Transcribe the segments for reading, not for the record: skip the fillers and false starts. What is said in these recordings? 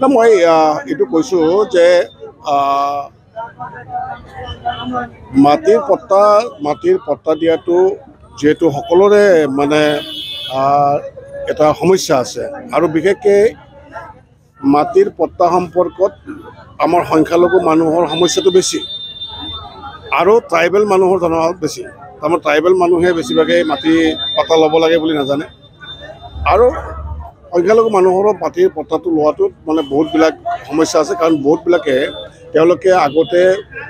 Nah, moi itu khusus je matir pota dia tu je tu hokolore mana eta homisya ase. Aru bikheke matir pota hamporkot amar hongkhalogo manuhor homisya tu besi. Aru tribal manuhor dhanohal besi. Tamar tribal manuhe besi bage mati pota lobo lage boli na jane. Aru অংশালক মানুহৰ পাতিৰ পত্তাটো লোৱাটোত মানে বহুত বিলাক সমস্যা আছে কাৰণ বহুত বিলাকে তেওঁলোকে আগতে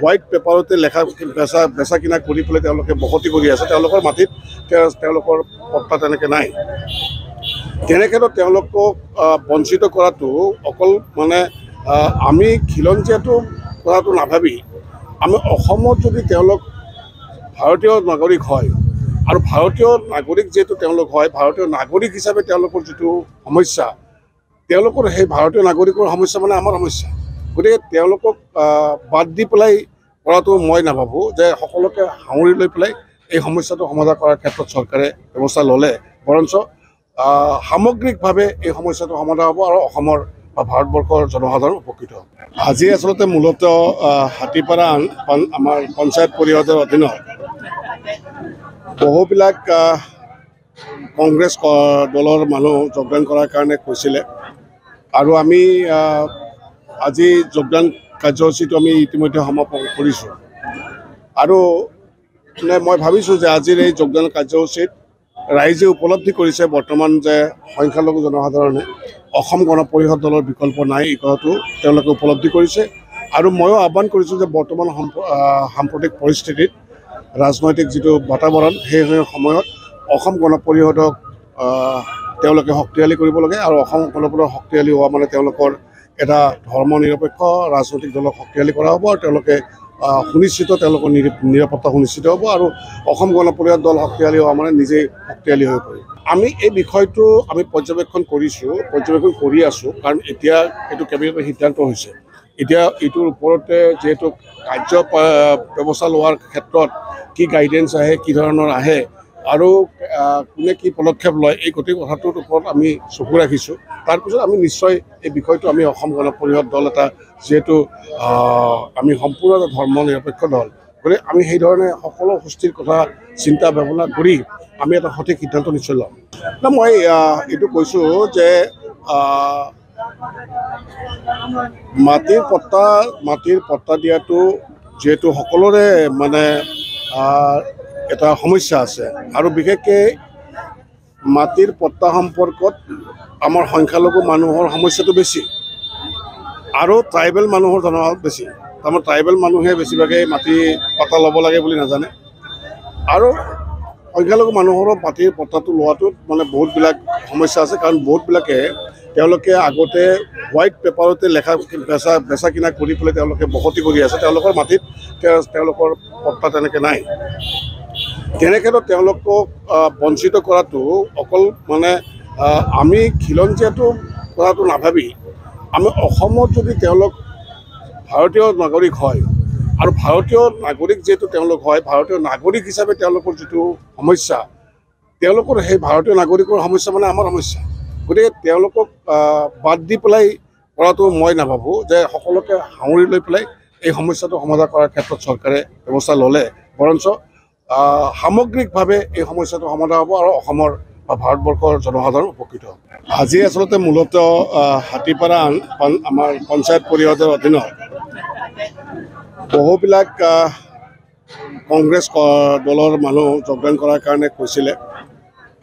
হোৱাইট পেপাৰতে লেখা পেছা কিনা কৰি পলে তেওঁলোকে বহতি কৰি আছে তেওঁলোকৰ মাটিত তেওঁলোকৰ পত্তা তেনেকৈ নাই তেনেকৈতো তেওঁলোকক বঞ্চিত কৰাটো অকল মানে আমি খিলঞ্জীয়াটো কৰাটো নাভাবি আমি অসমত যদি তেওঁলোক ভাৰতীয় নাগৰিক হয় আৰু ভাৰতীয় নাগৰিক যেটো তেওঁলোক হয় ভাৰতীয় নাগৰিক হিচাপে তেওঁলোকৰ যেটো সমস্যা তেওঁলোকৰ হে ভাৰতীয় নাগৰিকৰ সমস্যা মানে আমাৰ সমস্যা গতে তেওঁলোকক বাদ দি পলাই কৰাটো মই নাভাবো যে সকলোকে হাউৰি লৈ পলাই এই সমস্যাটো সমাধান কৰাৰ ক্ষেত্ৰত চৰকাৰে ব্যৱস্থা ললে বৰঞ্চ সামগ্ৰিকভাৱে এই সমস্যাটো সমাধান হ'ব আৰু অসমৰ বা ভাৰতবৰ্ষৰ জনসাধাৰণ উপকৃত হ'ব আজি আচলতে মূলত হাতীপাৰা আমাৰ পঞ্চায়ত পৰিষদৰ অধীনত বহুবিলাক কংগ্ৰেছ দলৰ মানুহ যোগদান কৰাৰ কাৰণে কৈছিলে আৰু আমি আজি যোগদান কাৰ্যসূচীটো আমি ইতিমধ্যে সমাপন কৰিছোঁ আৰু মই ভাবিছোঁ যে আজিৰ এই যোগদান কাৰ্যসূচীত ৰাইজে উপলব্ধি কৰিছে বৰ্তমান যে সংখ্যালঘু জনসাধাৰণে অসম গণ পৰিষদ দলৰ বিকল্প নাই এই কথাটো তেওঁলোকে উপলব্ধি কৰিছে আৰু ময়ো আহ্বান কৰিছোঁ যে বৰ্তমান সাম্প্ৰতিক পৰিস্থিতিত ৰাজনৈতিক যেটো বাতাবৰণ সেই সময়ত অসম গণ পৰিষদক তেওঁলোকে শক্তিশালী কৰিব লাগে আৰু অসম গণ পৰিষদ শক্তিশালী হোৱা মানে তেওঁলোকৰ এটা ধৰ্ম নিৰপেক্ষ ৰাজনৈতিক দলক শক্তিশালী কৰা হ'ব আৰু তেওঁলোকে সুনিশ্চিত তেওঁলোকৰ নিৰাপত্তা সুনিশ্চিত হ'ব আৰু অসম গণ পৰিষদ দল শক্তিশালী হোৱা মানে নিজে শক্তিশালী হৈ পৰে আমি এই বিষয়টো আমি পৰ্যবেক্ষণ কৰি আছোঁ কাৰণ এতিয়া এইটো কেবিনেটৰ সিদ্ধান্ত হৈছে এতিয়া এইটোৰ ওপৰতে যেটো কাৰ্য ব্যৱস্থা লোৱাৰ ক্ষেত্ৰত কি গাইডেন্স আহে কি ধৰণৰ আহে আৰু কোনে কি পদক্ষেপ লয় এই গোটেই কথাটোৰ ওপৰত আমি চকু ৰাখিছোঁ তাৰপিছত আমি নিশ্চয় এই বিষয়টো আমি অসম গণ পৰিষদ দল এটা যেহেতু আমি সম্পূৰ্ণ ধৰ্ম নিৰপেক্ষ দল গতিকে আমি সেইধৰণে সকলো সুস্থিৰ কথা চিন্তা ভাৱনা কৰি আমি এটা সঠিক সিদ্ধান্ত নিশ্চয় ল'ম না মই এইটো কৈছোঁ যে মাটিৰ পত্তা দিয়াটো যেহেতু সকলোৰে মানে এটা সমস্যা আছে আৰু বিশেষকৈ মাটিৰ পত্তা সম্পৰ্কত আমাৰ সংখ্যালঘু মানুহৰ সমস্যাটো বেছি আৰু ট্ৰাইবেল মানুহৰ জনসাধাৰণ বেছি আমাৰ ট্ৰাইবেল মানুহে বেছিভাগে মাটি পত্তা ল'ব লাগে বুলি নাজানে আৰু সংখ্যালঘু মানুহৰ মাটিৰ পত্তাটো লোৱাটোত মানে বহুত বিলাক সমস্যা আছে কাৰণ বহুত বিলাকে তেওঁলোকে আগতে হোৱাইট পেপাৰতে লেখা পেছা কিনা কৰি পলে তেওঁলোকে বহতি কৰি আছে তেওঁলোকৰ মাটিত তেওঁলোকৰ পত্তা তেনেকৈ নাই তেনেকৈতো তেওঁলোকক বঞ্চিত কৰাটো অকল মানে আমি খিলঞ্জীয়াটো কৰাটো নাভাবি আমি অসমত যদি তেওঁলোক ভাৰতীয় নাগৰিক হয় আৰু ভাৰতীয় নাগৰিক যেটো তেওঁলোক হয় ভাৰতীয় নাগৰিক হিচাপে তেওঁলোকৰ যেটো সমস্যা তেওঁলোকৰ সেই ভাৰতীয় নাগৰিকৰ সমস্যা মানে আমাৰ সমস্যা গতিকে তেওঁলোকক বাদ দি পেলাই কৰাটো মই নাভাবো যে সকলোকে হাউৰি লৈ পেলাই এই সমস্যাটো সমাধান কৰাৰ ক্ষেত্ৰত চৰকাৰে ব্যৱস্থা ল'লে বৰঞ্চ সামগ্ৰিকভাৱে এই সমস্যাটো সমাধান হ'ব আৰু অসমৰ বা ভাৰতবৰ্ষৰ জনসাধাৰণ উপকৃত হ'ব আজি আচলতে মূলত হাতীপাৰা আমাৰ পঞ্চায়ত পৰিষদৰ অধীনত বহুবিলাক কংগ্ৰেছ দলৰ মানুহ যোগদান কৰাৰ কাৰণে কৈছিলে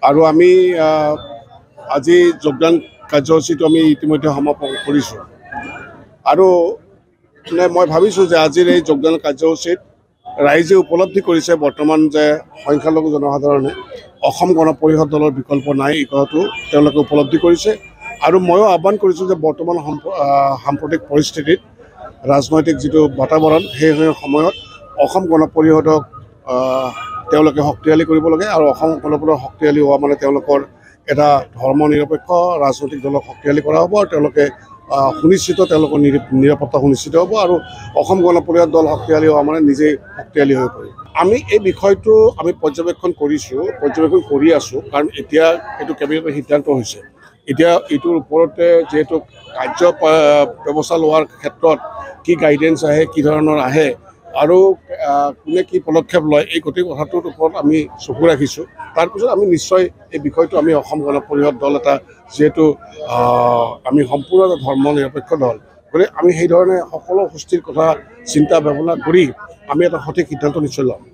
আৰু আমি আজি যোগদান কাৰ্যসূচীটো আমি ইতিমধ্যে সমাপন কৰিছোঁ আৰু মই ভাবিছোঁ যে আজিৰ এই যোগদান কাৰ্যসূচীত ৰাইজে উপলব্ধি কৰিছে বৰ্তমান যে সংখ্যালঘু জনসাধাৰণে অসম গণ পৰিষদ দলৰ বিকল্প নাই এই কথাটো তেওঁলোকে উপলব্ধি কৰিছে আৰু ময়ো আহ্বান কৰিছোঁ যে বৰ্তমান সাম্প্ৰতিক পৰিস্থিতিত ৰাজনৈতিক যেটো বাতাবৰণ সেই সময়ত অসম গণ পৰিষদক তেওঁলোকে শক্তিশালী কৰিব লাগে আৰু অসম গণ পৰিষদ শক্তিশালী হোৱা মানে তেওঁলোকৰ এটা ধৰ্ম নিৰপেক্ষ ৰাজনৈতিক দলক শক্তিশালী কৰা হ'ব আৰু তেওঁলোকে সুনিশ্চিত তেওঁলোকৰ নিৰাপত্তা সুনিশ্চিত হ'ব আৰু অসম গণ পৰিষদ দল শক্তিশালী হোৱা মানে নিজে শক্তিশালী হৈ পৰে আমি এই বিষয়টো আমি পৰ্যবেক্ষণ কৰি আছোঁ কাৰণ এতিয়া এইটো কেবিনেটৰ সিদ্ধান্ত হৈছে এতিয়া ইটোৰ ওপৰতে যেটো কাৰ্য ব্যৱস্থা লোৱাৰ ক্ষেত্ৰত কি গাইডেন্স আহে কি ধৰণৰ আহে আৰু কোনে কি পদক্ষেপ লয় এই গতি কথাটোৰ ওপৰত আমি চকু ৰাখিছো তাৰ পিছত আমি নিশ্চয় এই বিষয়টো আমি অসম গণ পৰিষদ দল এটা যেটো আমি সম্পূৰ্ণ ধৰ্ম নিৰপেক্ষ দল গলে আমি সেই ধৰণে সকলো সুস্থিৰ কথা চিন্তা ভাৱনা কৰি আমি এটা সঠিক সিদ্ধান্ত নিশ্চয় ল'ম।